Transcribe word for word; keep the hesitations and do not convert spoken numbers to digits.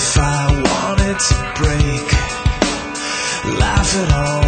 if I wanted to break, laugh at all